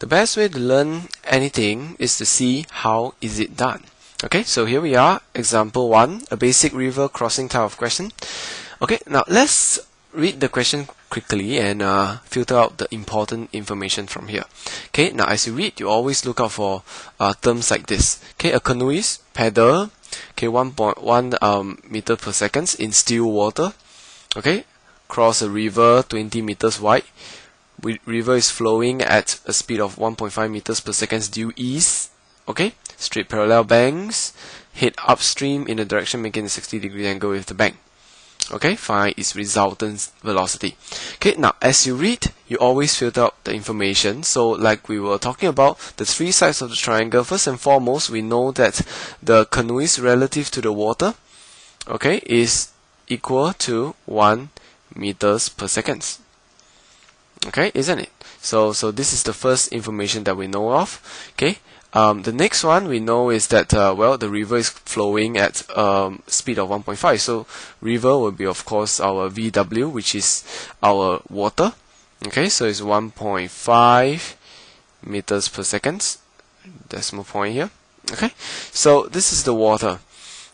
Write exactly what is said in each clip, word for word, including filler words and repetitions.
The best way to learn anything is to see how is it done. Okay, so here we are, example one, a basic river crossing type of question. Okay, now let's read the question quickly and uh, filter out the important information from here. Okay, now as you read, you always look out for uh, terms like this. Okay, a canoeist paddle, okay, one point one um, meter per second in still water. Okay, cross a river twenty meters wide. River is flowing at a speed of one point five meters per second due east. Okay, straight parallel banks, head upstream in a direction making a sixty degree angle with the bank. Okay, find its resultant velocity. Okay, now as you read, you always filter out the information. So like we were talking about, the three sides of the triangle, first and foremost, we know that the canoeist relative to the water, okay, is equal to one meters per second. Okay, isn't it? So so this is the first information that we know of. Okay, um, the next one we know is that, uh, well, the river is flowing at a um, speed of one point five. So river will be, of course, our V W, which is our water. Okay, so it's one point five meters per second. Decimal point here. Okay, so this is the water.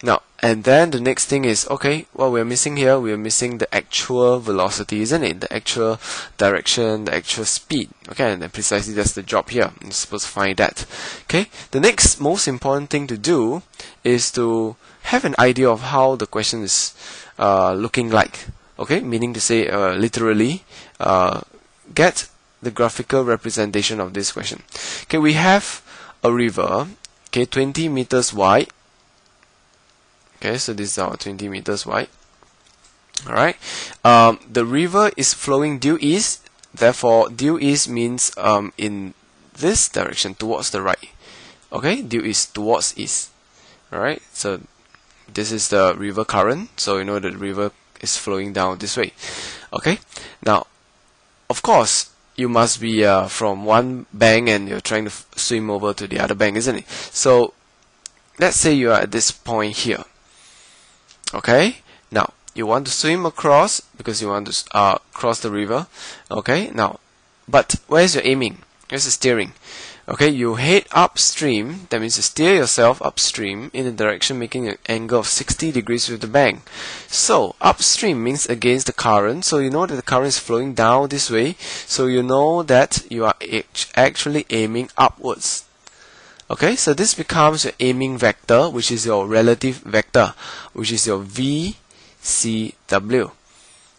Now, and then the next thing is, okay, what we're missing here, we're missing the actual velocity, isn't it? The actual direction, the actual speed. Okay, and then precisely that's the job here. You're supposed to find that. Okay, the next most important thing to do is to have an idea of how the question is uh, looking like. Okay, meaning to say, uh, literally, uh, get the graphical representation of this question. Okay, we have a river, okay, twenty meters wide. Okay, so this is our twenty meters wide. Alright, um, the river is flowing due east, therefore due east means um, in this direction, towards the right. Okay, due east, towards east. Alright, so this is the river current, so you know that the river is flowing down this way. Okay, now, of course, you must be uh, from one bank and you're trying to f swim over to the other bank, isn't it? So, let's say you are at this point here. Okay, now you want to swim across because you want to uh, cross the river. Okay, now, but where's your aiming? Where's the steering? Okay, you head upstream, that means you steer yourself upstream in the direction making an angle of sixty degrees with the bank. So, upstream means against the current, so you know that the current is flowing down this way, so you know that you are actually aiming upwards. Okay, so this becomes your aiming vector, which is your relative vector, which is your V C W.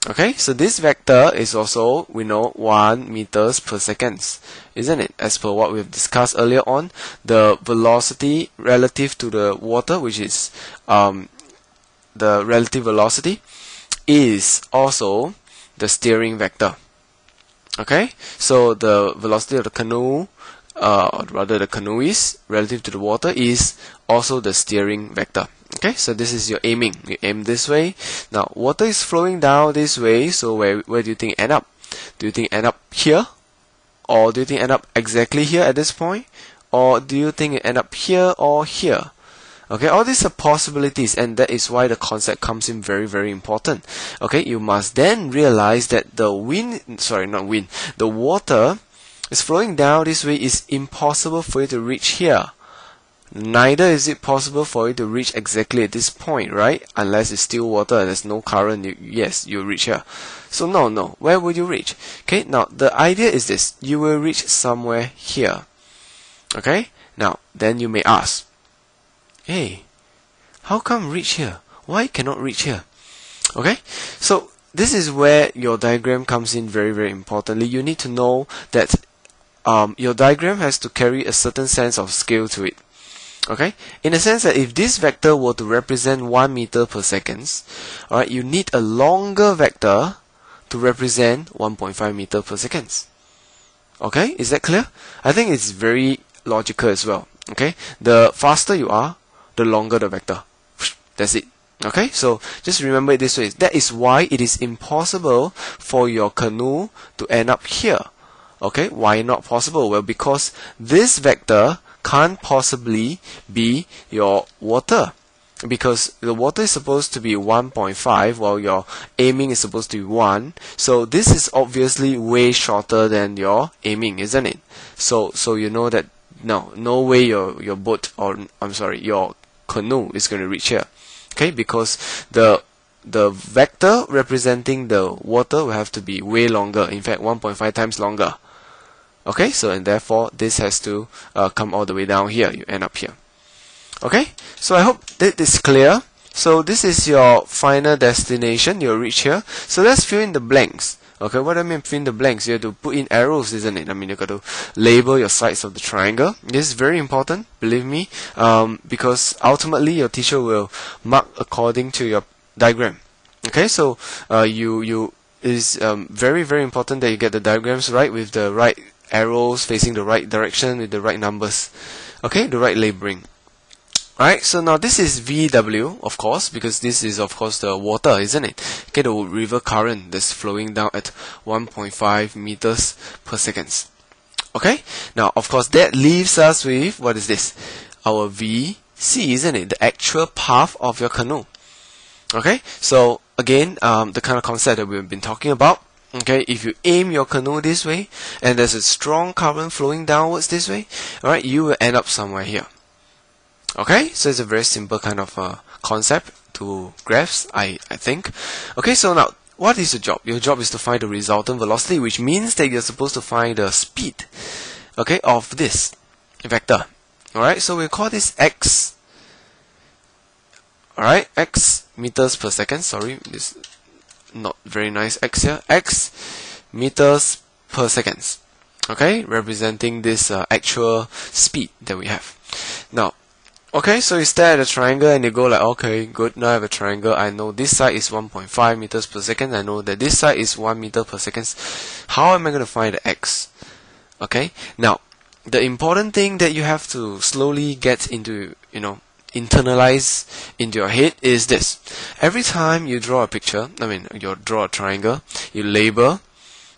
Okay, so this vector is also, we know, one meters per second, isn't it? As per what we've discussed earlier on, the velocity relative to the water, which is um, the relative velocity, is also the steering vector. Okay, so the velocity of the canoe, Uh, or rather the canoeist relative to the water, is also the steering vector. Okay, so this is your aiming. You aim this way. Now, water is flowing down this way, so where, where do you think end up? Do you think end up here? Or do you think end up exactly here at this point? Or do you think end up here or here? Okay, all these are possibilities, and that is why the concept comes in very, very important. Okay, you must then realize that the wind, sorry, not wind, the water is flowing down this way. Is impossible for you to reach here. Neither is it possible for you to reach exactly at this point, right? Unless it's still water and there's no current, you, yes, you'll reach here. So no, no. Where will you reach? Okay, now the idea is this. You will reach somewhere here. Okay? Now, then you may ask, hey, how come reach here? Why cannot reach here? Okay? So, this is where your diagram comes in very, very importantly. You need to know that Um, your diagram has to carry a certain sense of scale to it. Okay? In the sense that if this vector were to represent one meter per second, alright, you need a longer vector to represent one point five meter per second. Okay? Is that clear? I think it's very logical as well. Okay? The faster you are, the longer the vector. That's it. Okay, so just remember it this way. That is why it is impossible for your canoe to end up here. Okay, why not possible? Well, because this vector can't possibly be your water. because the water is supposed to be one point five while your aiming is supposed to be one. So this is obviously way shorter than your aiming, isn't it? So so you know that no no way your your boat, or I'm sorry, your canoe is going to reach here. Okay, because the the vector representing the water will have to be way longer, in fact one point five times longer. Okay, so and therefore this has to uh, come all the way down here. You end up here. Okay, so I hope that is clear. So this is your final destination. You'll reach here. So let's fill in the blanks. Okay, what do I mean fill in the blanks? You have to put in arrows, isn't it? I mean, you've got to label your sides of the triangle. This is very important, believe me, um, because ultimately your teacher will mark according to your diagram. Okay, so uh, you you it is um, very very important that you get the diagrams right, with the right arrows facing the right direction, with the right numbers. Okay, the right labeling. Alright, so now this is V W, of course, because this is, of course, the water, isn't it? Okay, the river current that's flowing down at one point five meters per second. Okay, now, of course, that leaves us with, what is this? Our V C, isn't it? The actual path of your canoe. Okay, so, again, um, the kind of concept that we've been talking about. Okay, if you aim your canoe this way, and there's a strong current flowing downwards this way, alright, you will end up somewhere here. Okay, so it's a very simple kind of uh, concept to graphs, I, I think. Okay, so now, what is your job? Your job is to find the resultant velocity, which means that you're supposed to find the speed, okay, of this vector. Alright, so we'll call this x. Alright, x meters per second. Sorry, this is not very nice x here. X meters per second. Okay, representing this uh, actual speed that we have. Now, okay, so you stare at a triangle and you go like, okay, good, now I have a triangle. I know this side is one point five meters per second. I know that this side is one meter per second. How am I going to find the x? Okay, now, the important thing that you have to slowly get into, you know, internalize into your head is this. Every time you draw a picture, I mean, you draw a triangle, you label.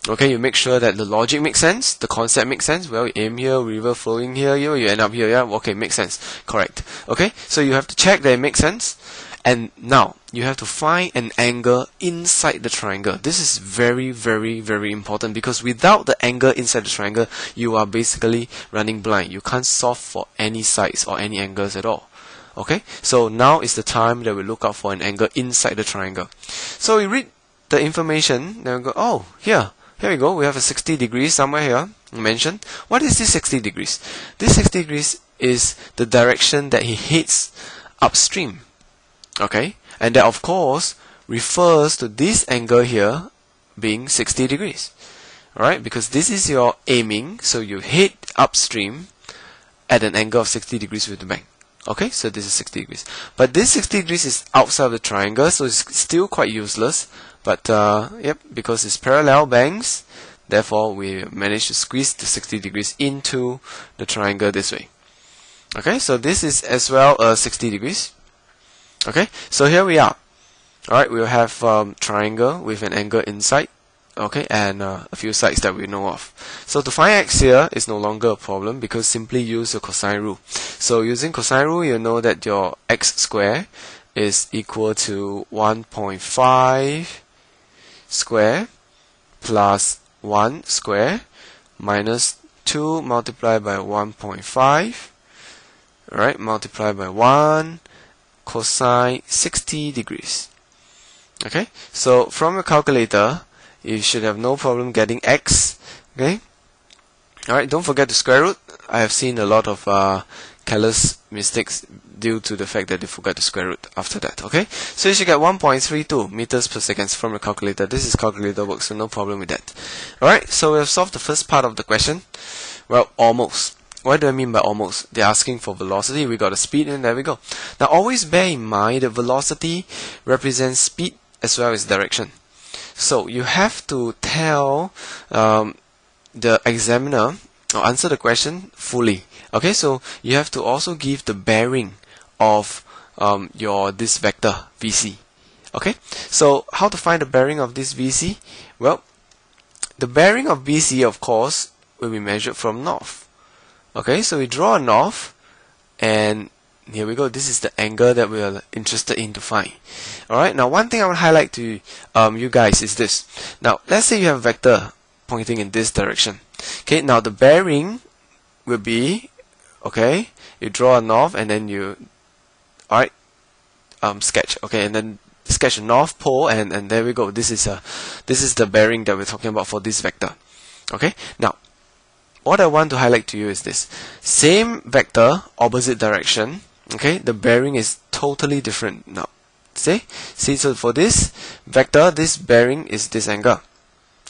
Okay, you make sure that the logic makes sense, the concept makes sense. Well, you aim here, river flowing here, you, you end up here, yeah, okay, makes sense, correct. Okay, so you have to check that it makes sense, and now you have to find an angle inside the triangle. This is very, very, very important, because without the angle inside the triangle, you are basically running blind. You can't solve for any sides or any angles at all. Okay, so now is the time that we look out for an angle inside the triangle. So we read the information, then we go, oh, here. Here we go, we have a sixty degrees somewhere here, mentioned. What is this sixty degrees? This sixty degrees is the direction that he heads upstream. Okay? And that, of course, refers to this angle here being sixty degrees. Alright? Because this is your aiming, so you head upstream at an angle of sixty degrees with the bank. Okay? So this is sixty degrees. But this sixty degrees is outside of the triangle, so it's still quite useless. But, uh, yep, because it's parallel banks, therefore we managed to squeeze the sixty degrees into the triangle this way. Okay, so this is as well uh, sixty degrees. Okay, so here we are. Alright, we'll have um, triangle with an angle inside, okay, and uh, a few sides that we know of. So to find x here is no longer a problem, because simply use your cosine rule. So using cosine rule, you know that your x square is equal to one point five square plus one square minus two multiplied by one point five, right, multiplied by one cosine sixty degrees. Okay, so from your calculator you should have no problem getting x. Okay, alright, don't forget the square root. I have seen a lot of uh, careless mistakes due to the fact that they forgot the square root after that. Okay, so you should get one point three two meters per second from the calculator. This is calculator work, so no problem with that. Alright, so we have solved the first part of the question. Well, almost. What do I mean by almost? They're asking for velocity, we got a speed, and there we go. Now always bear in mind that velocity represents speed as well as direction. So you have to tell um, the examiner or answer the question fully. Okay, so you have to also give the bearing of um, your this vector V C. Okay, so how to find the bearing of this V C? Well, the bearing of V C, of course, will be measured from north. Okay, so we draw a north, and Here we go. This is the angle that we are interested in to find. Alright, now one thing I want to highlight to um, you guys is this. Now, let's say you have a vector pointing in this direction. Okay, now the bearing will be, okay, you draw a north and then you, alright, um, sketch, okay, and then sketch a north pole, and, and there we go. This is a, this is the bearing that we're talking about for this vector. Okay, now, what I want to highlight to you is this. Same vector, opposite direction, okay, the bearing is totally different now. See? See, so for this vector, this bearing is this angle.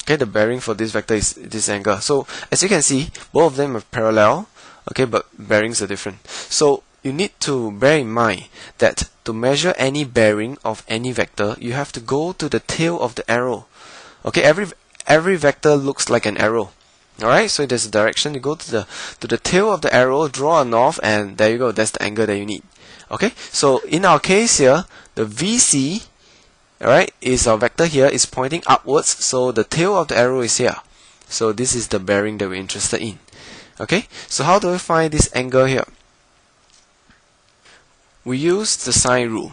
Okay, the bearing for this vector is this angle. So, as you can see, both of them are parallel, okay, but bearings are different. So, you need to bear in mind that to measure any bearing of any vector, you have to go to the tail of the arrow. Okay, every every vector looks like an arrow. Alright, so there's a direction, you go to the to the tail of the arrow, draw a north, and there you go, that's the angle that you need. Okay, so in our case here, the V C, alright, is our vector here, is pointing upwards, so the tail of the arrow is here. So this is the bearing that we're interested in. Okay, so how do we find this angle here? We use the sine rule.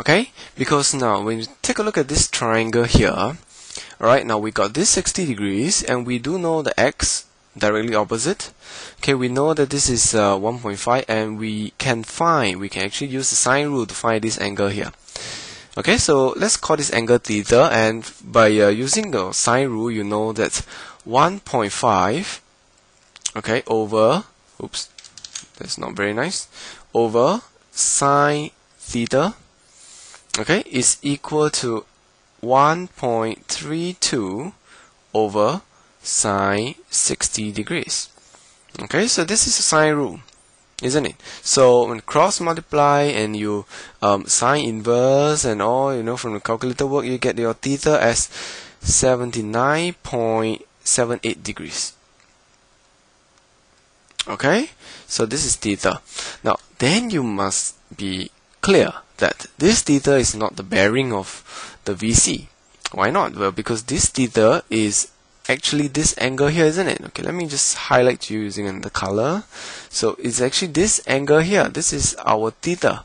Okay, because now when you take a look at this triangle here, alright, now we got this sixty degrees, and we do know the x directly opposite. Okay, we know that this is uh, one point five, and we can find, we can actually use the sine rule to find this angle here. Okay, so let's call this angle theta, and by uh, using the sine rule, you know that one point five, okay, over, oops, that's not very nice, over sine theta, okay, is equal to one point three two over sine sixty degrees. Okay, so this is a sine rule, isn't it? So when cross multiply and you um, sine inverse and all, you know, from the calculator work, you get your theta as seventy-nine point seven eight degrees. Okay, so this is theta. Now, then you must be clear that this theta is not the bearing of the V C. Why not? Well, because this theta is actually this angle here, isn't it? Okay, let me just highlight to you using the color. So it's actually this angle here. This is our theta.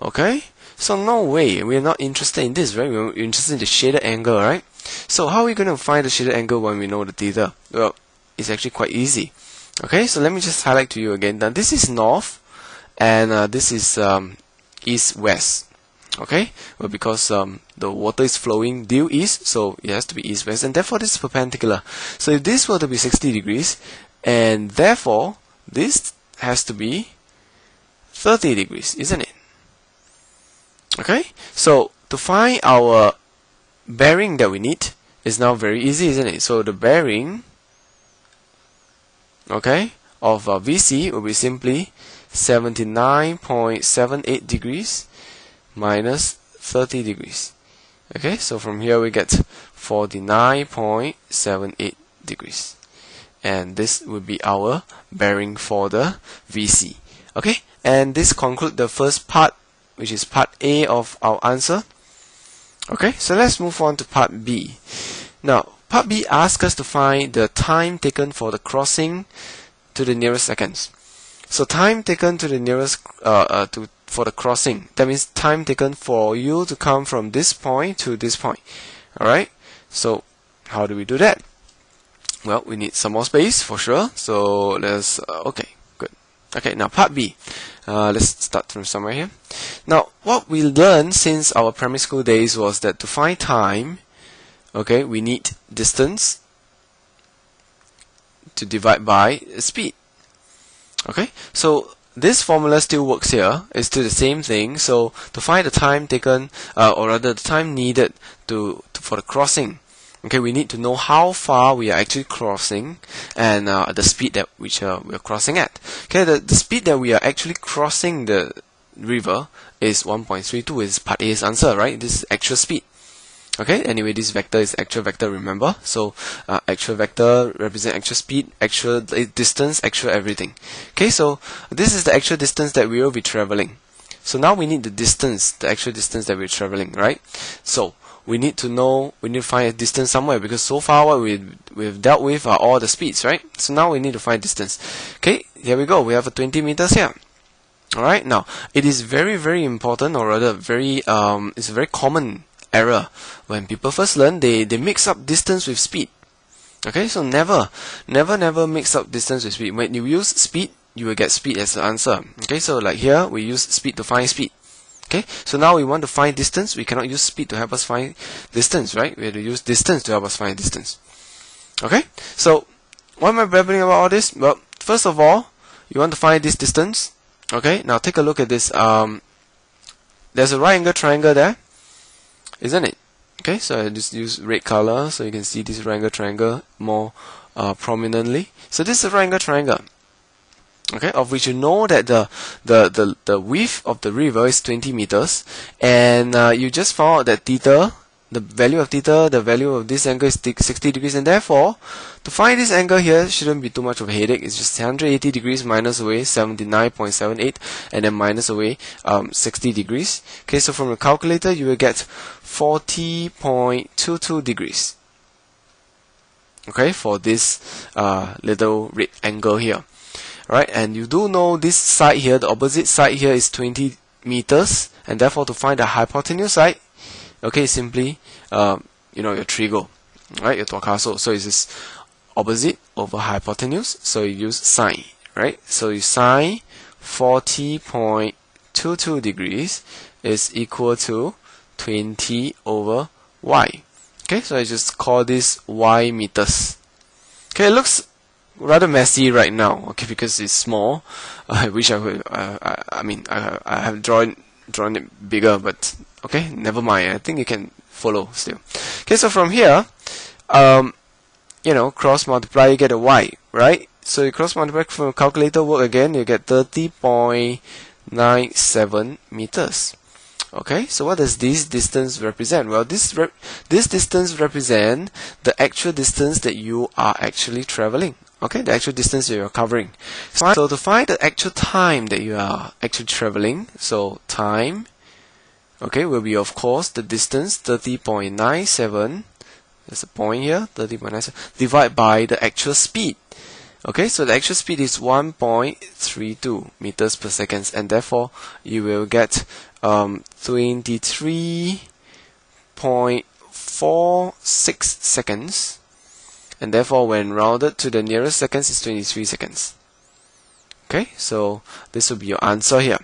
Okay, so no way we're not interested in this, right? We're interested in the shaded angle, right? So how are we going to find the shaded angle when we know the theta? Well, it's actually quite easy. Okay, so let me just highlight to you again. Now this is north, and uh, this is um, east-west. Okay, well, because um, the water is flowing due east, so it has to be east-west, and therefore this is perpendicular. So if this were to be sixty degrees, and therefore this has to be thirty degrees, isn't it? Okay, so to find our bearing that we need is now very easy, isn't it? So the bearing, okay, of uh, V C will be simply seventy-nine point seven eight degrees minus thirty degrees. Okay, so from here we get forty-nine point seven eight degrees. And this would be our bearing for the V C. Okay, and this concludes the first part, which is part A of our answer. Okay, so let's move on to part B. Now, part B asks us to find the time taken for the crossing to the nearest seconds. So time taken to the nearest uh, uh, to for the crossing. That means time taken for you to come from this point to this point. All right. So how do we do that? Well, we need some more space for sure. So let's uh, okay, good. Okay, now part B. Uh, let's start from somewhere here. Now what we learned since our primary school days was that to find time, okay, we need distance to divide by speed. Okay, so this formula still works here. It's still the same thing. So to find the time taken, uh, or rather the time needed to, to for the crossing, okay, we need to know how far we are actually crossing, and uh, the speed that which uh, we are crossing at. Okay, the, the speed that we are actually crossing the river is one point three two. Is part A's answer, right? This is actual speed. Okay, anyway, this vector is actual vector, remember? So, uh, actual vector represents actual speed, actual distance, actual everything. Okay, so this is the actual distance that we will be traveling. So now we need the distance, the actual distance that we're traveling, right? So, we need to know, we need to find a distance somewhere, because so far what we, we've dealt with are all the speeds, right? So now we need to find distance. Okay, here we go, we have a twenty meters here. All right. Now, it is very, very important, or rather, very um, it's a very common error when people first learn. They they mix up distance with speed. Okay, so never, never, never mix up distance with speed. When you use speed, you will get speed as the answer. Okay, so like here, we use speed to find speed. Okay, so now we want to find distance. We cannot use speed to help us find distance, right? We have to use distance to help us find distance. Okay, so why am I babbling about all this? Well, first of all, you want to find this distance. Okay, now take a look at this. Um, there's a right angle triangle there, isn't it? Okay, so I just use red color so you can see this right angle triangle more uh, prominently. So this is a right angle triangle. Okay, of which you know that the the the, the width of the river is twenty meters, and uh, you just found out that theta, the value of theta, the value of this angle is sixty degrees, and therefore, to find this angle here shouldn't be too much of a headache. It's just one hundred eighty degrees minus away seventy-nine point seven eight, and then minus away um, sixty degrees. Okay, so from the calculator, you will get forty point two two degrees. Okay, for this uh, little red angle here. Right, and you do know this side here, the opposite side here is twenty meters, and therefore to find the hypotenuse side, okay, simply um, you know your trigo, right, your torcaso. So it's this opposite over hypotenuse. So you use sine, right? So you sine forty point two two degrees is equal to twenty over y. Okay, so I just call this y meters. Okay, it looks rather messy right now, okay, because it's small. I wish I could. Uh, I, I mean, I, I have drawn drawn it bigger, but okay, never mind. I think you can follow still. Okay, so from here, um, you know, cross multiply, you get a y, right? So you cross multiply from calculator work again, you get thirty point nine seven meters. Okay, so what does this distance represent? Well, this rep this distance represent the actual distance that you are actually traveling. Okay, the actual distance that you're covering. So to find the actual time that you are actually traveling, so time, okay, will be of course the distance thirty point nine seven, there's a point here, thirty point nine seven, divided by the actual speed. Okay, so the actual speed is one point three two meters per second, and therefore you will get um, twenty-three point four six seconds. And therefore, when rounded to the nearest seconds, it's twenty-three seconds. Okay, so this will be your answer here.